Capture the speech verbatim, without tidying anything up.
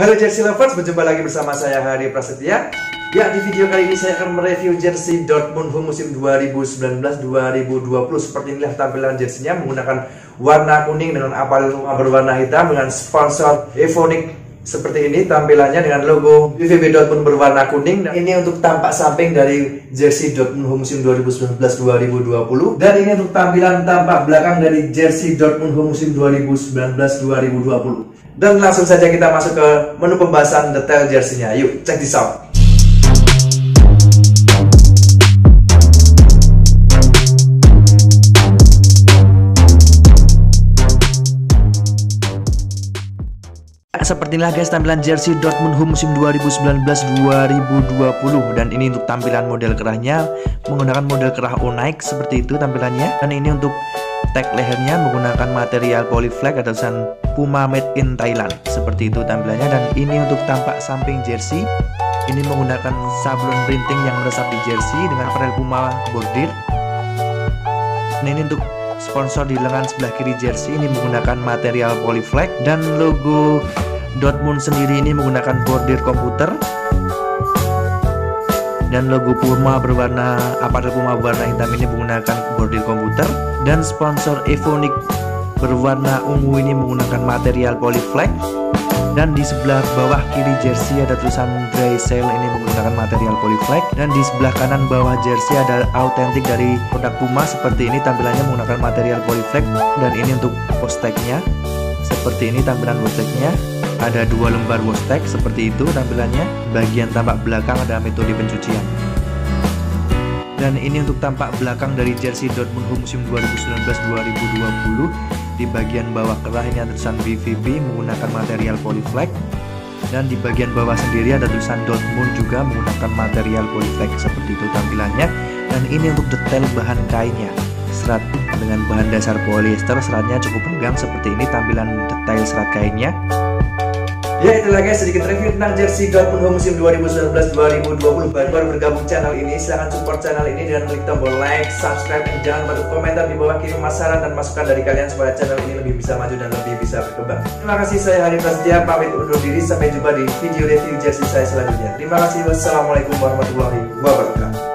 Halo jersey lovers, berjumpa lagi bersama saya Hari Prasetya. Ya, di video kali ini saya akan mereview jersey Dortmund musim dua ribu sembilan belas dua ribu dua puluh. Seperti inilah tampilan jersinya menggunakan warna kuning dengan apel Puma berwarna hitam dengan sponsor Evonik. Seperti ini tampilannya dengan logo B V B Dortmund berwarna kuning. Dan ini untuk tampak samping dari jersey Dortmund musim dua ribu sembilan belas dua ribu dua puluh. Dan ini untuk tampilan tampak belakang dari jersey Dortmund musim dua ribu sembilan belas dua ribu dua puluh. Dan langsung saja kita masuk ke menu pembahasan detail jersinya. Yuk, check this out. Seperti inilah guys tampilan jersey Dortmund musim dua ribu sembilan belas dua ribu dua puluh. Dan ini untuk tampilan model kerahnya menggunakan model kerah Evonik seperti itu tampilannya. Dan ini untuk tag lehernya menggunakan material polyflag atau tulisan Puma made in Thailand seperti itu tampilannya. Dan ini untuk tampak samping jersey, ini menggunakan sablon printing yang meresap di jersey dengan perel Puma bordir. Dan ini untuk sponsor di lengan sebelah kiri jersey, ini menggunakan material polyflag. Dan logo Dortmund sendiri ini menggunakan bordir komputer. Dan logo Puma berwarna apel Puma berwarna hitam ini menggunakan bordir komputer. Dan sponsor Evonik berwarna ungu ini menggunakan material polyflag. Dan di sebelah bawah kiri jersey ada tulisan dry sale, ini menggunakan material polyflag. Dan di sebelah kanan bawah jersey ada autentik dari produk Puma seperti ini tampilannya menggunakan material polyflag. Dan ini untuk post tag-nya seperti ini tampilan post tag-nya. Ada dua lembar wash tag seperti itu tampilannya. Bagian tampak belakang ada metode pencucian. Dan ini untuk tampak belakang dari jersey Dortmund musim dua ribu sembilan belas dua ribu dua puluh. Di bagian bawah kerah ini ada tulisan B V B menggunakan material polyflag. Dan di bagian bawah sendiri ada tulisan Dortmund juga menggunakan material polyflag seperti itu tampilannya. Dan ini untuk detail bahan kainnya. Serat dengan bahan dasar polyester, seratnya cukup renggang seperti ini tampilan detail serat kainnya. Ya, itulah guys sedikit review tentang jersey Dortmund musim dua ribu sembilan belas dua ribu dua puluh. Baru-baru bergabung channel ini, silahkan support channel ini dengan klik tombol like, subscribe, dan jangan lupa komentar di bawah, kirim saran dan masukan dari kalian supaya channel ini lebih bisa maju dan lebih bisa berkembang. Terima kasih, saya Hari Prasetya, pamit undur diri, sampai jumpa di video review jersey saya selanjutnya. Terima kasih, wassalamualaikum warahmatullahi wabarakatuh.